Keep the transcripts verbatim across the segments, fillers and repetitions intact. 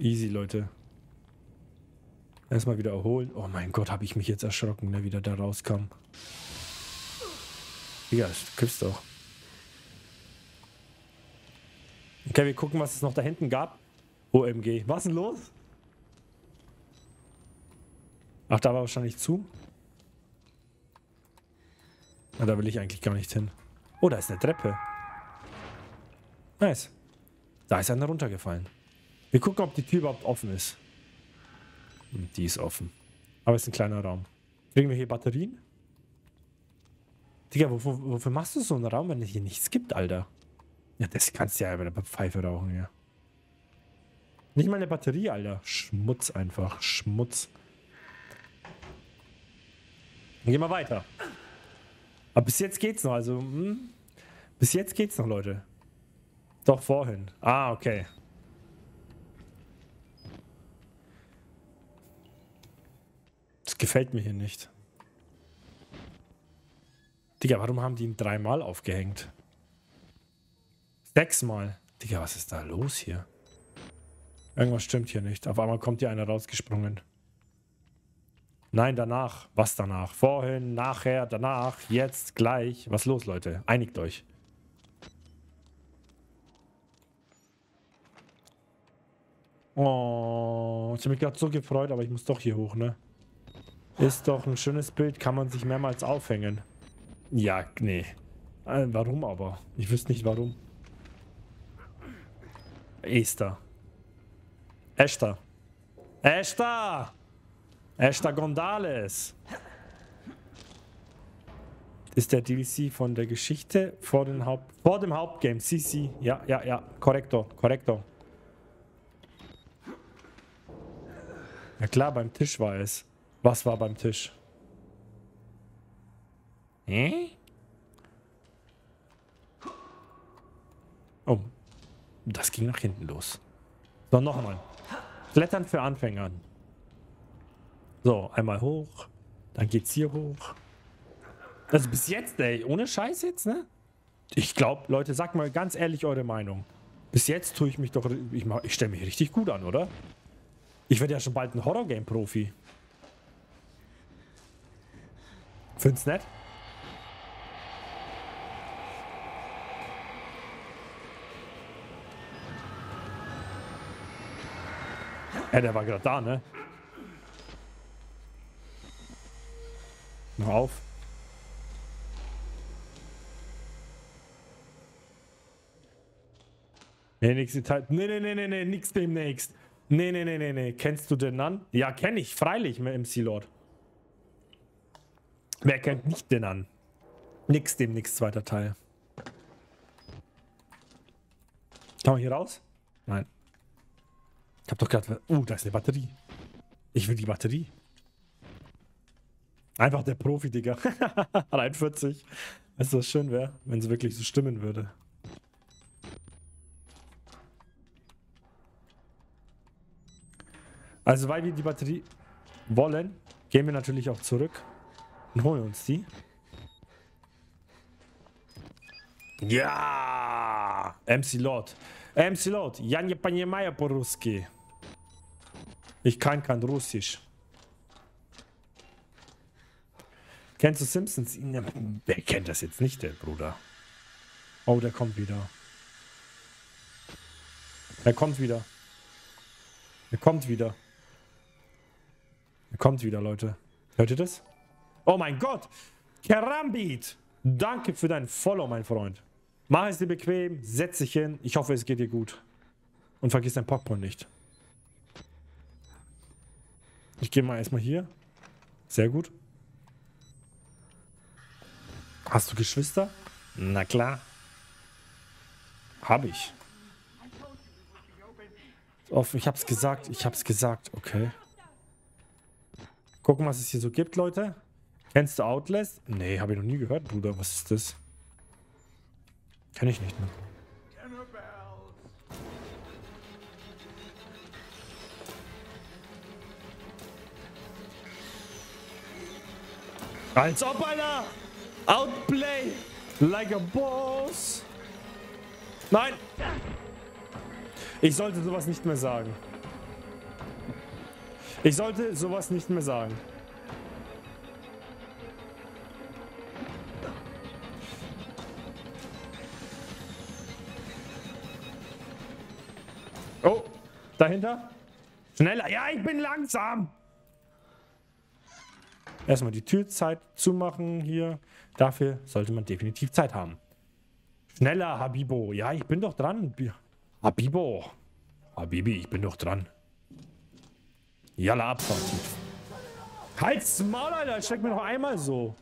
Easy, Leute. Erstmal wieder erholen. Oh mein Gott, habe ich mich jetzt erschrocken, ne, wieder da rauskam. Digga, küsst doch. Okay, wir gucken, was es noch da hinten gab. O M G. Was ist denn los? Ach, da war wahrscheinlich zu. Na, da will ich eigentlich gar nicht hin. Oh, da ist eine Treppe. Nice. Da ist einer runtergefallen. Wir gucken, ob die Tür überhaupt offen ist. Und die ist offen. Aber es ist ein kleiner Raum. Kriegen wir hier Batterien? Digga, wofür, wofür machst du so einen Raum, wenn es hier nichts gibt, Alter? Ja, das kannst du ja bei der Pfeife rauchen, ja. Nicht mal eine Batterie, Alter. Schmutz einfach. Schmutz. Dann gehen wir weiter. Aber bis jetzt geht's noch, also... Hm, bis jetzt geht's noch, Leute. Doch, vorhin. Ah, okay. Das gefällt mir hier nicht. Digga, warum haben die ihn dreimal aufgehängt? Sechsmal. Digga, was ist da los hier? Irgendwas stimmt hier nicht. Auf einmal kommt hier einer rausgesprungen. Nein, danach. Was danach? Vorhin, nachher, danach, jetzt, gleich. Was ist los, Leute? Einigt euch. Oh, ich habe mich gerade so gefreut, aber ich muss doch hier hoch, ne? Ist doch ein schönes Bild, kann man sich mehrmals aufhängen. Ja, nee. Warum aber? Ich wüsste nicht, warum. Esther. Esther. Esther! Esther Gonzales! Ist der D L C von der Geschichte vor, den Haupt vor dem Hauptgame. C C. Ja, ja, ja. Korrektor, korrektor. Ja klar, beim Tisch war es. Was war beim Tisch? Hä? Oh. Das ging nach hinten los. So, nochmal. Klettern für Anfänger. So, einmal hoch. Dann geht's hier hoch. Also bis jetzt, ey. Ohne Scheiß jetzt, ne? Ich glaube, Leute, sagt mal ganz ehrlich eure Meinung. Bis jetzt tue ich mich doch... Ich, ich stelle mich richtig gut an, oder? Ich werde ja schon bald ein Horror-Game-Profi. Find's nett? Ja, der war gerade da, ne? Noch auf. Nee, nächste Teil. Nee, nee, nee, nee, nee, nix demnächst. Nee, nee, nee, nee, nee. Kennst du den an? Ja, kenne ich, freilich, M C Lord. Wer kennt nicht den an? Nix demnächst, zweiter Teil. Kann man hier raus? Nein. Ich hab doch gerade... Oh, uh, da ist eine Batterie. Ich will die Batterie. Einfach der Profi, Digga. einundvierzig. Weißt du, was schön wäre, wenn es wirklich so stimmen würde. Also, weil wir die Batterie wollen, gehen wir natürlich auch zurück und holen uns die. Ja! M C Lord. M C Lord. Ja nie понимаю по-русски. Ich kann kein Russisch. Kennst du Simpsons? Wer kennt das jetzt nicht, der Bruder? Oh, der kommt wieder. Er kommt wieder. Er kommt wieder. Er kommt wieder, Leute. Hört ihr das? Oh mein Gott! Kerambit! Danke für dein Follow, mein Freund. Mach es dir bequem, setz dich hin. Ich hoffe, es geht dir gut. Und vergiss dein Popcorn nicht. Ich gehe mal erstmal hier. Sehr gut. Hast du Geschwister? Na klar. Hab ich. Ich hab's gesagt, ich hab's gesagt. Okay. Gucken, was es hier so gibt, Leute. Kennst du Outlast? Nee, habe ich noch nie gehört, Bruder. Was ist das? Kenn ich nicht, ne? Als ob, Alter! Outplay like a boss! Nein! Ich sollte sowas nicht mehr sagen. Ich sollte sowas nicht mehr sagen. Oh, dahinter. Schneller. Ja, ich bin langsam. Erstmal die Türzeit zumachen hier. Dafür sollte man definitiv Zeit haben. Schneller, Habibo. Ja, ich bin doch dran. Habibo. Habibi, ich bin doch dran. Jalla, Abfahrt. Halt's Maul, Alter. Ich schreck mir noch einmal so.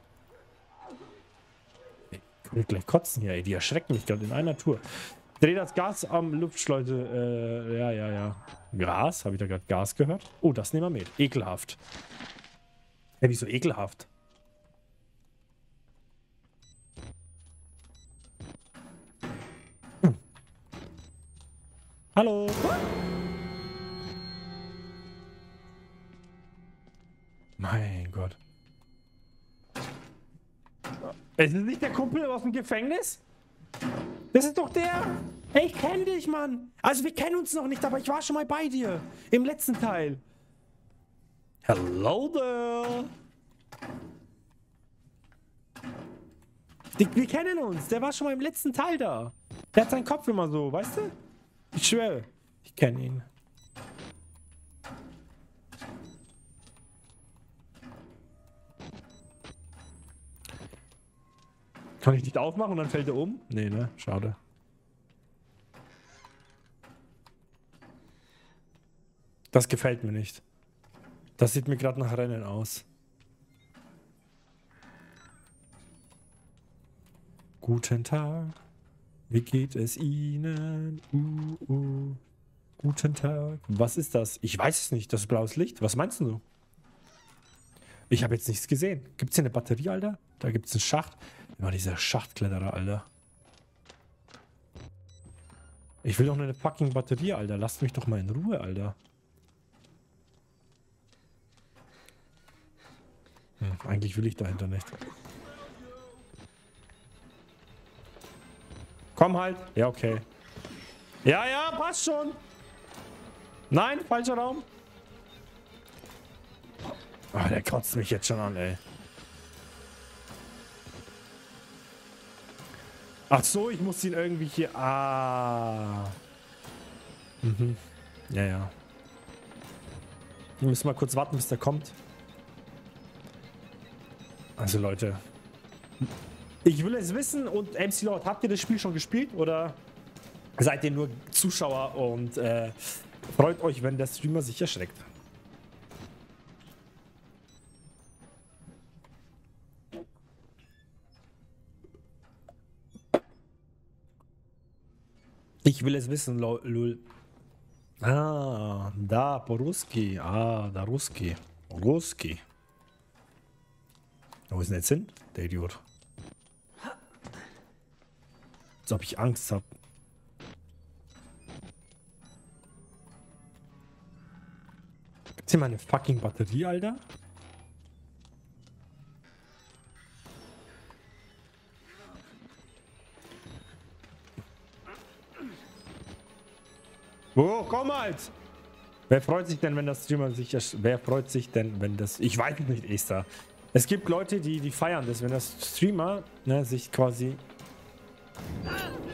Ich will gleich kotzen hier, ey. Die erschrecken mich gerade in einer Tour. Dreh das Gas am Luftschleuse. Äh, ja, ja, ja. Gas? Habe ich da gerade Gas gehört? Oh, das nehmen wir mit. Ekelhaft. Ey, wieso ekelhaft? Hm. Hallo? Mein Gott. Ist das nicht der Kumpel aus dem Gefängnis? Das ist doch der! Hey, ich kenne dich, Mann! Also wir kennen uns noch nicht, aber ich war schon mal bei dir. Im letzten Teil. Hello there! Die, wir kennen uns. Der war schon mal im letzten Teil da. Der hat seinen Kopf immer so, weißt du? Ich schwöre, ich kenne ihn. Kann ich nicht aufmachen und dann fällt er um? Nee, ne? Schade. Das gefällt mir nicht. Das sieht mir gerade nach Rennen aus. Guten Tag. Wie geht es Ihnen? Uh, uh. Guten Tag. Was ist das? Ich weiß es nicht. Das ist blaues Licht. Was meinst du? Ich habe jetzt nichts gesehen. Gibt es hier eine Batterie, Alter? Da gibt es einen Schacht. Immer dieser Schachtkletterer, Alter. Ich will doch nur eine fucking Batterie, Alter. Lasst mich doch mal in Ruhe, Alter. Hm, eigentlich will ich dahinter nicht. Komm halt. Ja, okay. Ja, ja, passt schon. Nein, falscher Raum. Oh, der kotzt mich jetzt schon an, ey. Ach so, ich muss ihn irgendwie hier... Ah. Mhm. Ja, ja. Wir müssen mal kurz warten, bis der kommt. Also Leute. Ich will es wissen und M C Lord, habt ihr das Spiel schon gespielt? Oder seid ihr nur Zuschauer und äh, freut euch, wenn der Streamer sich erschreckt? Ich will es wissen, lol. Ah, da, Poruski. Ah, da, Ruski. Ruski. Wo ist denn jetzt hin? Der Idiot. Als ob ich Angst habe. Gibt's hier mal eine fucking Batterie, Alter? Oh, komm halt! Wer freut sich denn, wenn das Streamer sich... Wer freut sich denn, wenn das... Ich weiß nicht, Esther. Es gibt Leute, die, die feiern das, wenn das Streamer, ne, sich quasi...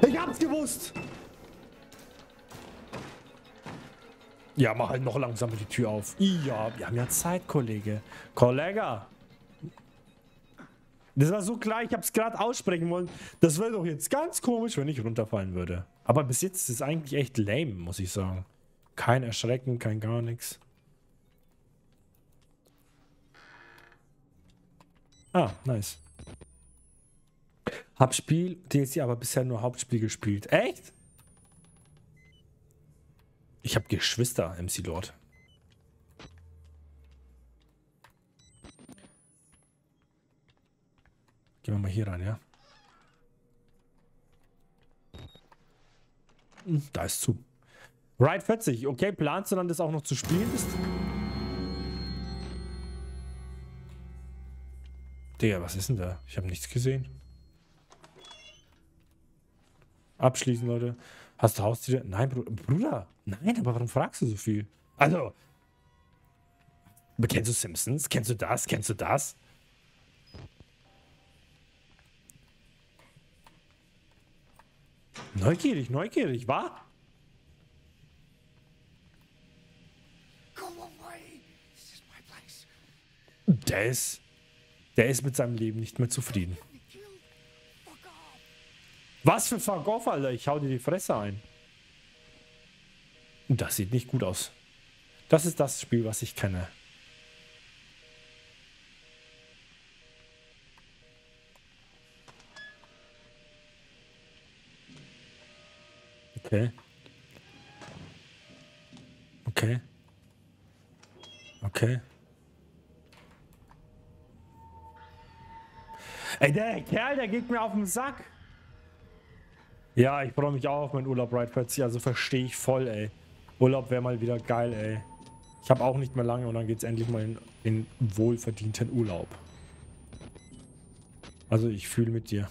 Ich hab's gewusst! Ja, mach halt noch langsamer die Tür auf. Ja, wir haben ja Zeit, Kollege. Kollege! Das war so klar, ich hab's gerade aussprechen wollen. Das wäre doch jetzt ganz komisch, wenn ich runterfallen würde. Aber bis jetzt ist es eigentlich echt lame, muss ich sagen. Kein Erschrecken, kein gar nichts. Ah, nice. Hab Spiel, D L C, aber bisher nur Hauptspiel gespielt. Echt? Ich hab Geschwister, M C Lord. Gehen wir mal hier rein, ja? Da ist zu. Ride vierzig. Okay, planst du dann das auch noch zu spielen? Digga, was ist denn da? Ich habe nichts gesehen. Abschließen, Leute. Hast du Haustiere? Nein, Bruder. Nein, aber warum fragst du so viel? Also. Kennst du Simpsons? Kennst du das? Kennst du das? Neugierig, neugierig, wa? Go away. This is my place. Der ist, der ist mit seinem Leben nicht mehr zufrieden. Was für Fuck off, Alter. Ich hau dir die Fresse ein. Das sieht nicht gut aus. Das ist das Spiel, was ich kenne. Okay. Okay. Okay. Ey, der Kerl, der geht mir auf den Sack. Ja, ich freue mich auch auf meinen Urlaub, right, plötzlich. Also verstehe ich voll, ey. Urlaub wäre mal wieder geil, ey. Ich habe auch nicht mehr lange und dann geht's endlich mal in, in wohlverdienten Urlaub. Also ich fühle mit dir.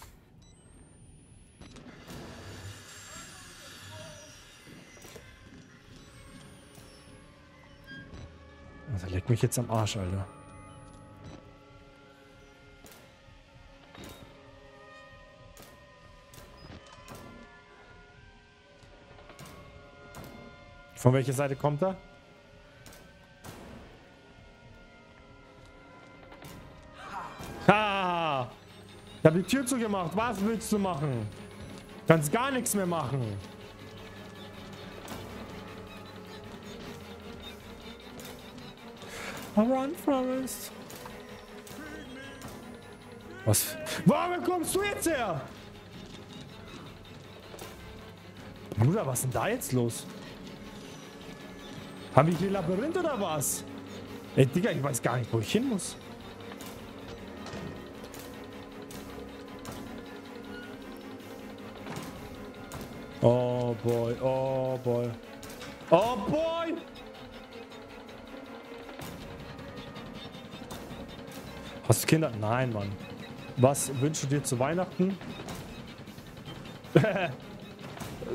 Also leck mich jetzt am Arsch, Alter. Von welcher Seite kommt er? Ha! Ich habe die Tür zugemacht. Was willst du machen? Kannst gar nichts mehr machen. Run, Forest. Was? Warum kommst du jetzt her? Bruder, was ist denn da jetzt los? Haben wir hier Labyrinth oder was? Ey, Digga, ich weiß gar nicht, wo ich hin muss. Oh boy, oh boy. Oh boy! Hast du Kinder? Nein, Mann. Was wünschst du dir zu Weihnachten?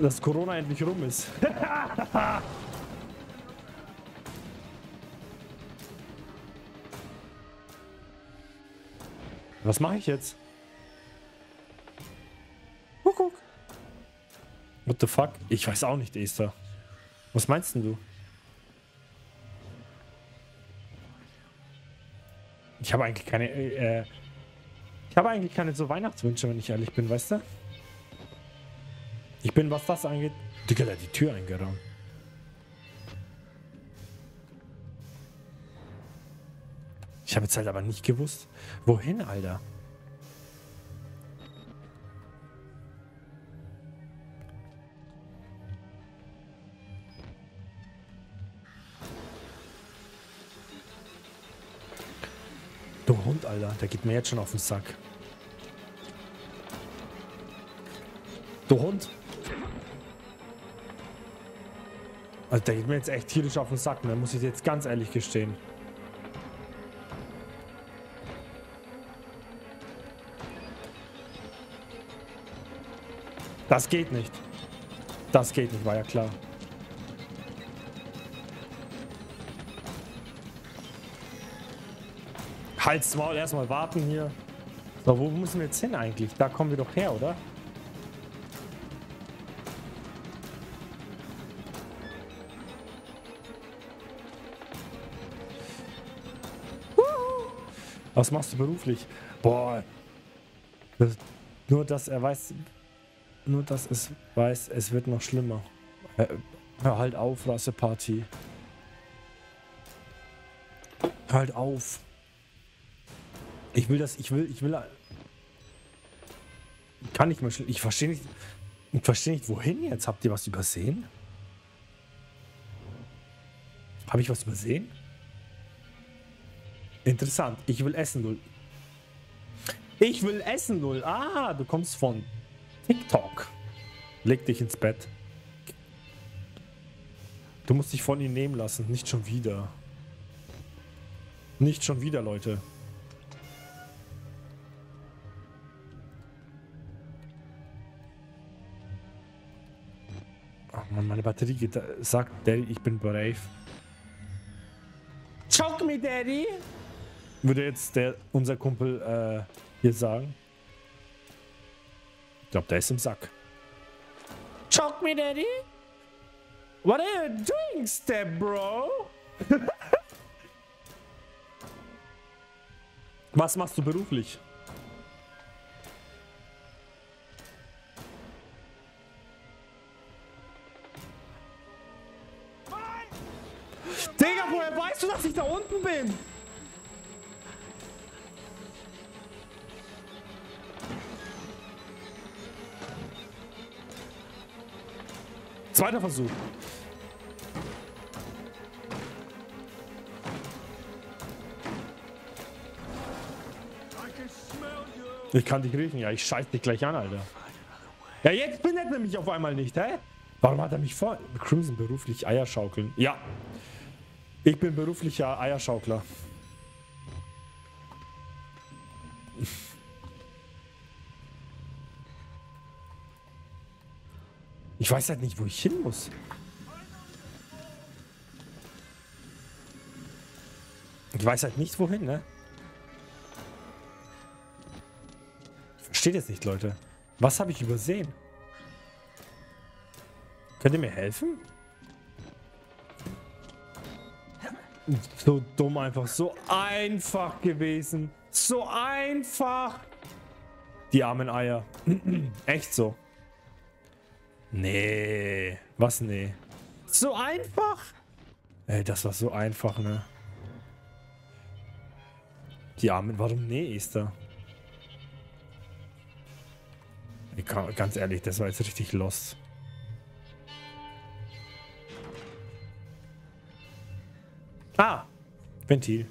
Dass Corona endlich rum ist. Was mache ich jetzt? Kuckuck. What the fuck? Ich weiß auch nicht, Esther. Was meinst denn du? Ich habe eigentlich keine... Äh, ich habe eigentlich keine so Weihnachtswünsche, wenn ich ehrlich bin, weißt du? Ich bin, was das angeht... Digga, da hat die Tür eingeräumt. Ich habe jetzt halt aber nicht gewusst, wohin, Alter. Du Hund, Alter, der geht mir jetzt schon auf den Sack. Du Hund. Also der geht mir jetzt echt tierisch auf den Sack, ne? Muss ich jetzt ganz ehrlich gestehen. Das geht nicht. Das geht nicht, war ja klar. Halt's Maul, erstmal warten hier. So, wo müssen wir jetzt hin eigentlich? Da kommen wir doch her, oder? Was machst du beruflich? Boah. Das, nur, dass er weiß... Nur, dass es weiß, es wird noch schlimmer. Äh, hör halt auf, Rasseparty. Hör halt auf. Ich will das, ich will, ich will... Kann nicht mehr schlimm. Ich verstehe nicht... Ich verstehe nicht, wohin jetzt? Habt ihr was übersehen? Habe ich was übersehen? Interessant. Ich will essen, Null. Ich will essen, Null. Ah, du kommst von... TikTok. Leg dich ins Bett. Du musst dich von ihm nehmen lassen. Nicht schon wieder. Nicht schon wieder, Leute. Ach man, meine Batterie geht... Sagt Daddy, ich bin brave. Choke me, Daddy! Würde jetzt der, unser Kumpel äh, hier sagen. Ich glaube, der ist im Sack. Choke me, Daddy! What are you doing, Step Bro? Was machst du beruflich? Digga, woher weißt du, dass ich da unten bin? Zweiter Versuch. Ich kann dich riechen, ja, ich scheiß dich gleich an, Alter. Ja, jetzt bindet er mich auf einmal nicht, hä? Warum hat er mich vor... Crimson beruflich Eierschaukeln. Ja. Ich bin beruflicher Eierschaukler. Ich weiß halt nicht, wo ich hin muss. Ich weiß halt nicht, wohin, ne? Versteht jetzt nicht, Leute. Was habe ich übersehen? Könnt ihr mir helfen? So dumm einfach. So einfach gewesen. So einfach. Die armen Eier. Echt so. Nee. Was nee? So einfach? Ey, das war so einfach, ne? Die armen... Warum nee, Esther? Ich kann, ganz ehrlich, das war jetzt richtig lost. Ah! Ventil.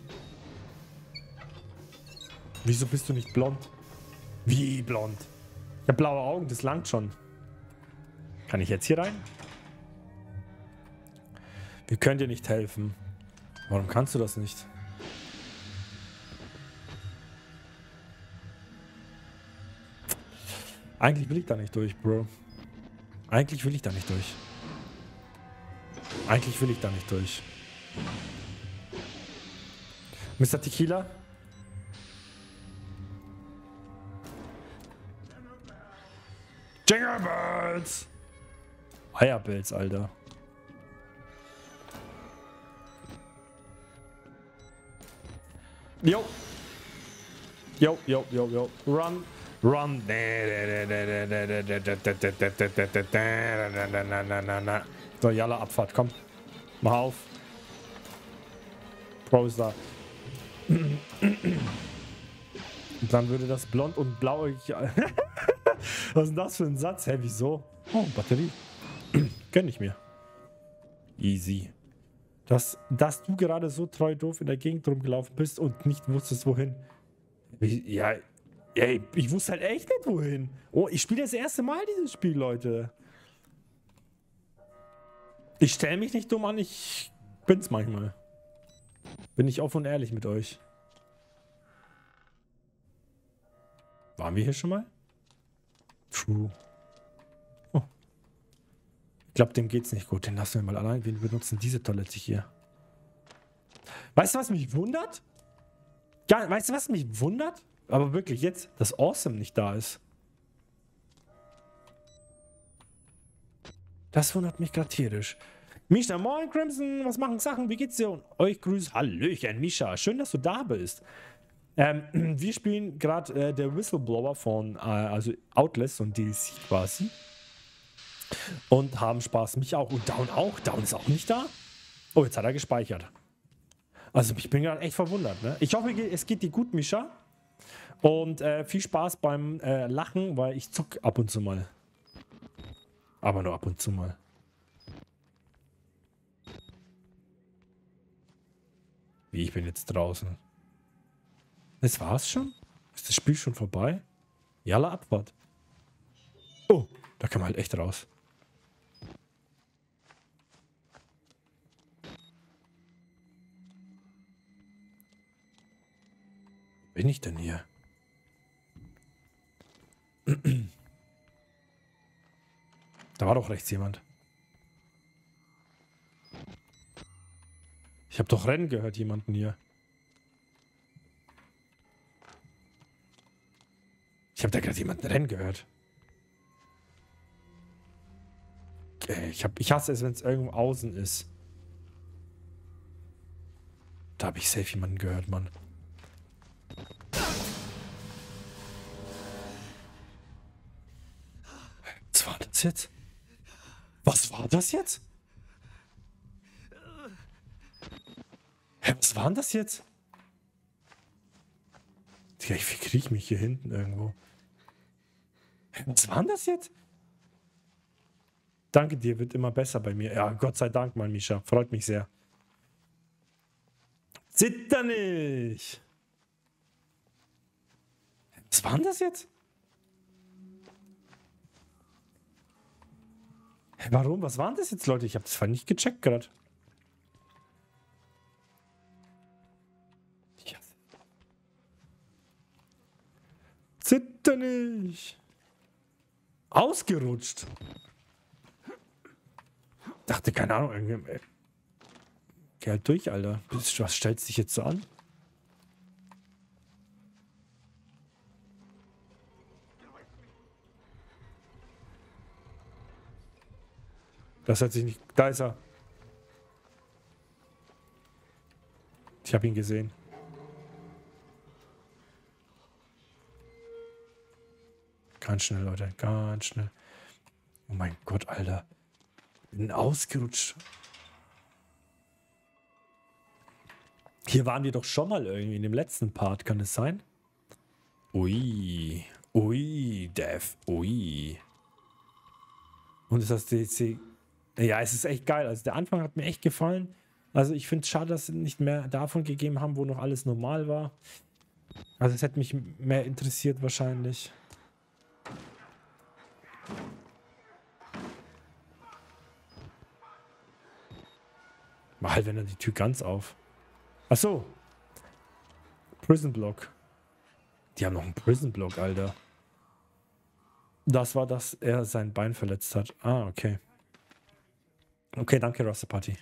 Wieso bist du nicht blond? Wie blond? Ich hab blaue Augen, das langt schon. Kann ich jetzt hier rein? Wir können dir nicht helfen. Warum kannst du das nicht? Eigentlich will ich da nicht durch, Bro. Eigentlich will ich da nicht durch. Eigentlich will ich da nicht durch. Mister Tequila? Jingle Bells! Eierbells, Alter. Yo! Yo, yo, yo, yo. Run! Run! So, Jalla, Abfahrt, komm. Mach auf. Bro ist da. Und dann würde das blond und blaue... Was ist denn das für ein Satz? Hä, wieso? Oh, Batterie. Gönn ich mir. Easy. Dass, dass du gerade so treu doof in der Gegend rumgelaufen bist und nicht wusstest, wohin. Ja, ey, ich wusste halt echt nicht, wohin. Oh, ich spiele das erste Mal dieses Spiel, Leute. Ich stelle mich nicht dumm an, ich bin's manchmal. Bin ich offen und ehrlich mit euch. Waren wir hier schon mal? True. Oh. Ich glaube, dem geht's nicht gut. Den lassen wir mal allein. Wir benutzen diese Toilette hier. Weißt du, was mich wundert? Ja, weißt du, was mich wundert? Aber wirklich jetzt, dass Awesome nicht da ist. Das wundert mich gerade tierisch. Misha, moin Crimson, was machen Sachen, wie geht's dir? Und euch grüßt, hallöchen Misha, schön, dass du da bist. Ähm, wir spielen gerade äh, der Whistleblower von, äh, also Outlast und D B D quasi. Und haben Spaß, mich auch. Und Down auch, Down ist auch nicht da. Oh, jetzt hat er gespeichert. Also ich bin gerade echt verwundert, ne? Ich hoffe, es geht dir gut, Misha. Und äh, viel Spaß beim äh, Lachen, weil ich zuck ab und zu mal. Aber nur ab und zu mal. Wie, ich bin jetzt draußen. Das war's schon? Ist das Spiel schon vorbei? Jalla, Abfahrt. Oh, da kann man halt echt raus. Wo bin ich denn hier? Da war doch rechts jemand. Ich habe doch rennen gehört, jemanden hier. Ich habe da gerade jemanden rennen gehört. Ich, hab, ich hasse es, wenn es irgendwo außen ist. Da habe ich safe jemanden gehört, Mann. Was war das jetzt? Was war das jetzt? Hä, was war denn das jetzt? Digga, ich verkriech mich hier hinten irgendwo. Hä, was war denn das jetzt? Danke dir, wird immer besser bei mir. Ja, Gott sei Dank mal, Misha. Freut mich sehr. Zitter nicht! Was war denn das jetzt? Hä, warum? Was war denn das jetzt, Leute? Ich habe das voll nicht gecheckt gerade. Yes. Zitter nicht! Ausgerutscht! Dachte, keine Ahnung, irgendwie. Ey. Geh halt durch, Alter. Was stellst dich jetzt so an? Das hat sich nicht. Da ist er. Ich habe ihn gesehen. Ganz schnell, Leute. Ganz schnell. Oh mein Gott, Alter. Bin ausgerutscht. Hier waren wir doch schon mal irgendwie in dem letzten Part, kann es sein? Ui. Ui, Dev. Ui. Und ist das D C. Ja, es ist echt geil. Also der Anfang hat mir echt gefallen. Also ich finde es schade, dass sie nicht mehr davon gegeben haben, wo noch alles normal war. Also es hätte mich mehr interessiert wahrscheinlich. Mach halt, wenn er die Tür ganz auf. Ach so. Prison Block. Die haben noch einen Prison Block, Alter. Das war, dass er sein Bein verletzt hat. Ah, okay. Okay, danke, Rasta Party.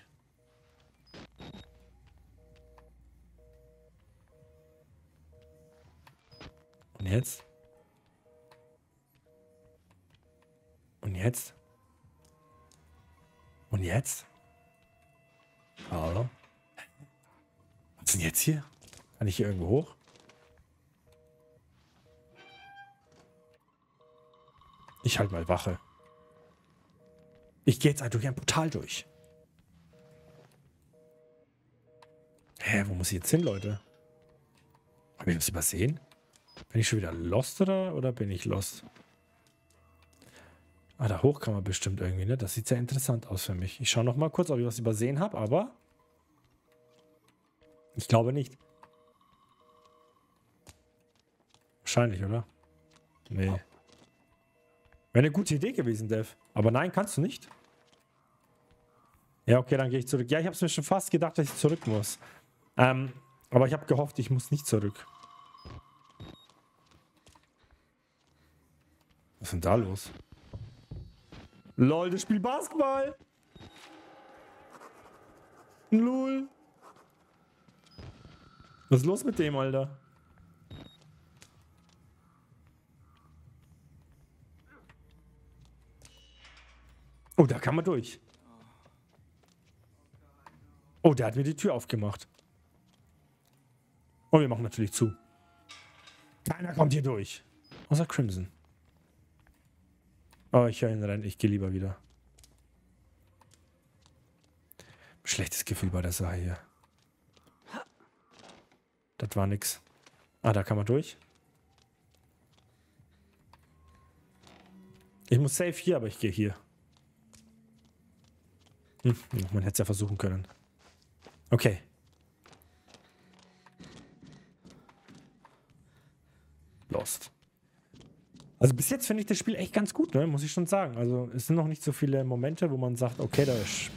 Und jetzt? Und jetzt? Und jetzt? Hallo? Was ist denn jetzt hier? Kann ich hier irgendwo hoch? Ich halt mal Wache. Ich gehe jetzt halt durch ein Portal durch. Hä, wo muss ich jetzt hin, Leute? Hab ich das übersehen? Bin ich schon wieder lost oder, oder bin ich lost? Ah, da hoch kann man bestimmt irgendwie, ne? Das sieht sehr interessant aus für mich. Ich schaue noch mal kurz, ob ich was übersehen habe, aber ich glaube nicht. Wahrscheinlich, oder? Nee. Wäre eine gute Idee gewesen, Dev. Aber nein, kannst du nicht. Ja, okay, dann gehe ich zurück. Ja, ich habe es mir schon fast gedacht, dass ich zurück muss. Ähm, aber ich habe gehofft, ich muss nicht zurück. Was ist denn da los? Lol, das spielt Basketball. Lul. Was ist los mit dem, Alter? Oh, da kann man durch. Oh, der hat mir die Tür aufgemacht. Und wir machen natürlich zu. Keiner kommt hier durch. Außer Crimson. Oh, ich höre ihn rein. Ich gehe lieber wieder. Schlechtes Gefühl bei der Sache hier. Das war nix. Ah, da kann man durch. Ich muss safe hier, aber ich gehe hier. Hm, man hätte es ja versuchen können. Okay. Lost. Also bis jetzt finde ich das Spiel echt ganz gut, ne? Muss ich schon sagen. Also es sind noch nicht so viele Momente, wo man sagt, okay, da ist...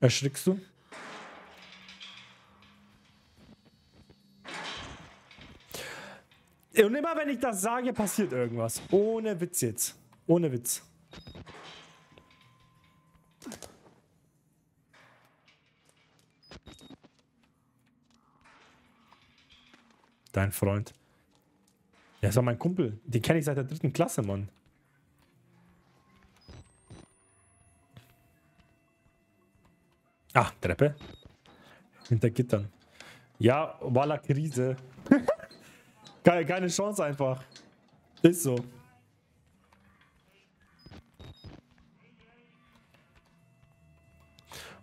Erschrickst du? Und immer wenn ich das sage, passiert irgendwas. Ohne Witz jetzt. Ohne Witz. Dein Freund. Der ist doch mein Kumpel. Den kenne ich seit der dritten Klasse, Mann. Ah, Treppe. Hinter Gittern. Ja, Walla Krise. keine, keine Chance einfach. Ist so.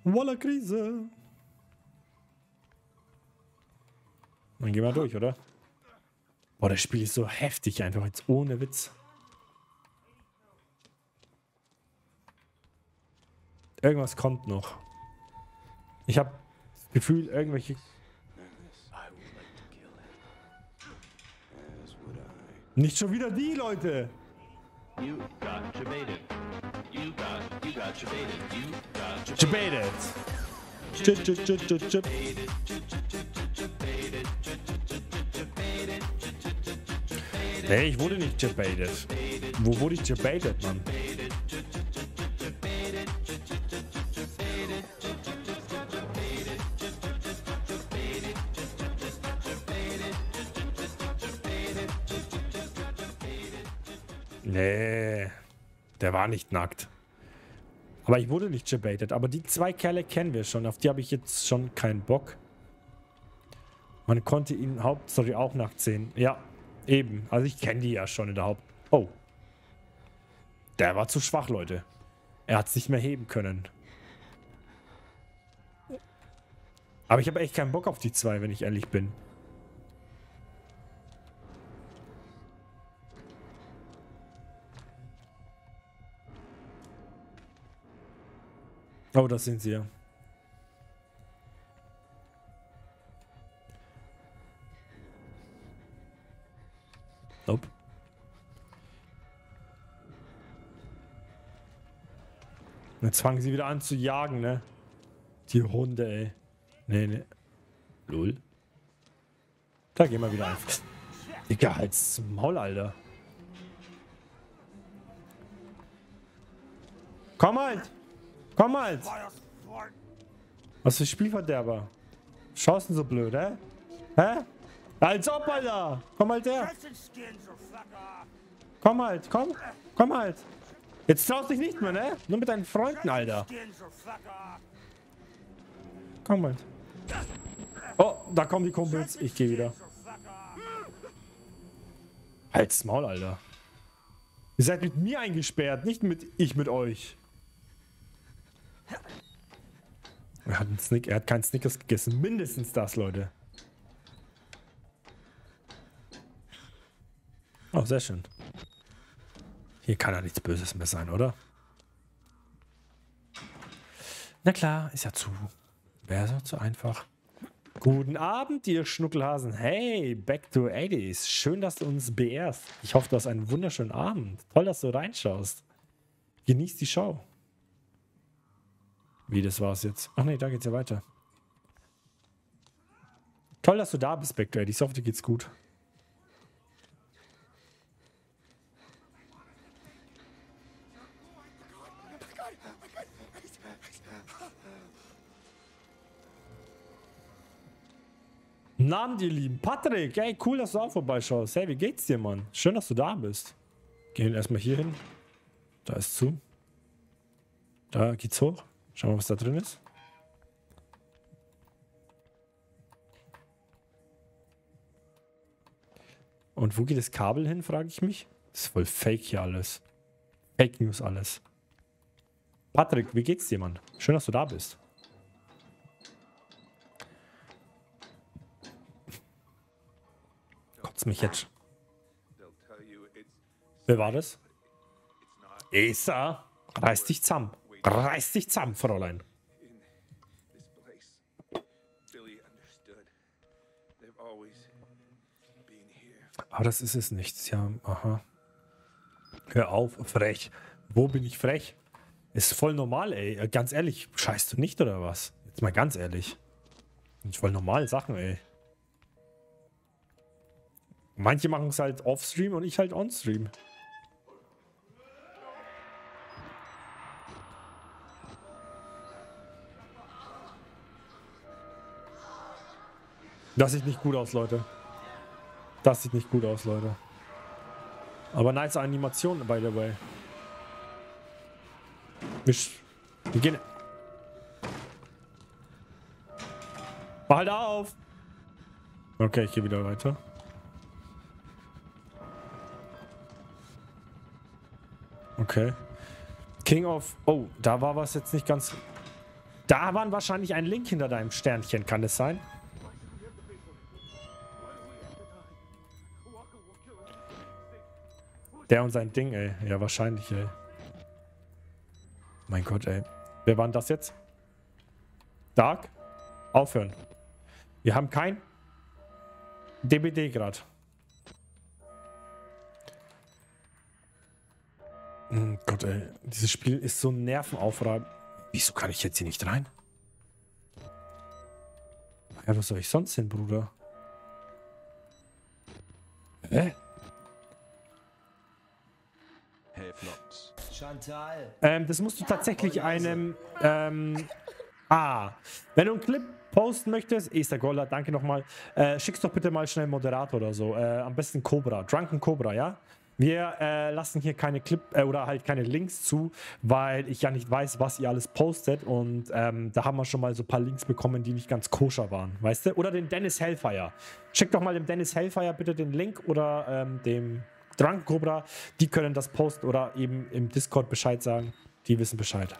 Walla Krise. Dann gehen wir durch, oder? Boah, das Spiel ist so heftig einfach jetzt, ohne Witz. Irgendwas kommt noch. Ich habe das Gefühl, irgendwelche... Nicht schon wieder die Leute! You got debated. You got, you got debated. You got debated. Nee, ich wurde nicht debated. Wo wurde ich debated, Mann? Nee, der war nicht nackt. Aber ich wurde nicht gebaitet. Aber die zwei Kerle kennen wir schon. Auf die habe ich jetzt schon keinen Bock. Man konnte ihn Hauptstory auch nachsehen. Ja, eben. Also ich kenne die ja schon in der Haupt... Oh. Der war zu schwach, Leute. Er hat es nicht mehr heben können. Aber ich habe echt keinen Bock auf die zwei, wenn ich ehrlich bin. Oh, das sind sie ja. Nope. Jetzt fangen sie wieder an zu jagen, ne? Die Hunde, ey. Nee, nee. Lol. Da gehen wir wieder ein. Digga, halt's Maul, Alter. Komm halt! Komm halt! Was für Spielverderber. Schaust du so blöd, hä? Hä? Als ob, Alter! Komm halt her! Komm halt, komm! Komm halt! Jetzt traust dich nicht mehr, ne? Nur mit deinen Freunden, Alter! Komm halt! Oh, da kommen die Kumpels. Ich geh wieder. Halt's Maul, Alter! Ihr seid mit mir eingesperrt, nicht mit ich mit euch! Er hat, einen Snick, er hat keinen Snickers gegessen. Mindestens das, Leute. Oh, sehr schön. Hier kann ja nichts Böses mehr sein, oder? Na klar, ist ja zu. Wäre so zu einfach. Guten Abend, ihr Schnuckelhasen. Hey, Back to eighties. Schön, dass du uns beehrst. Ich hoffe, du hast einen wunderschönen Abend. Toll, dass du reinschaust. Genieß die Show. Wie, das war's jetzt? Ach nee, da geht's ja weiter. Toll, dass du da bist, Back to eighties. Ich hoffe, dir geht's gut. Namen, ihr Lieben. Patrick, hey, cool, dass du auch vorbeischaust. Hey, wie geht's dir, Mann? Schön, dass du da bist. Gehen erstmal hier hin. Da ist zu. Da geht's hoch. Schauen wir mal, was da drin ist. Und wo geht das Kabel hin, frage ich mich. Das ist voll fake hier alles. Fake News alles. Patrick, wie geht's dir, Mann? Schön, dass du da bist. Kotzt mich jetzt. Wer war das? Esa, reiß dich zusammen. Reiß dich zusammen, Fräulein. Aber das ist es nicht. Ja, aha. Hör auf, frech. Wo bin ich frech? Ist voll normal, ey. Ganz ehrlich, scheißt du nicht, oder was? Jetzt mal ganz ehrlich. Sind voll normale Sachen, ey. Manche machen es halt off-stream und ich halt on-stream. Das sieht nicht gut aus, Leute. Das sieht nicht gut aus, Leute. Aber nice Animation, by the way. Wir, wir gehen... Halt auf! Okay, ich gehe wieder weiter. Okay. King of... Oh, da war was jetzt nicht ganz... Da waren wahrscheinlich ein Link hinter deinem Sternchen, kann es sein? Der und sein Ding, ey. Ja, wahrscheinlich, ey. Mein Gott, ey. Wer war denn das jetzt? Dark? Aufhören. Wir haben kein D B D gerade. Oh Gott, ey. Dieses Spiel ist so nervenaufreibend. Wieso kann ich jetzt hier nicht rein? Ja, was soll ich sonst hin, Bruder? Hä? Chantal. Ähm, das musst du tatsächlich einem... Ähm, ah. Wenn du einen Clip posten möchtest, Esther Gonzales, danke nochmal. Äh, schick's doch bitte mal schnell einen Moderator oder so. Äh, am besten Cobra. Drunken Cobra, ja? Wir äh, lassen hier keine Clip äh, oder halt keine Links zu, weil ich ja nicht weiß, was ihr alles postet. Und ähm, da haben wir schon mal so ein paar Links bekommen, die nicht ganz koscher waren, weißt du? Oder den Dennis Hellfire. Schick doch mal dem Dennis Hellfire bitte den Link oder ähm, dem Drunken Cobra. Die können das posten oder eben im Discord Bescheid sagen. Die wissen Bescheid.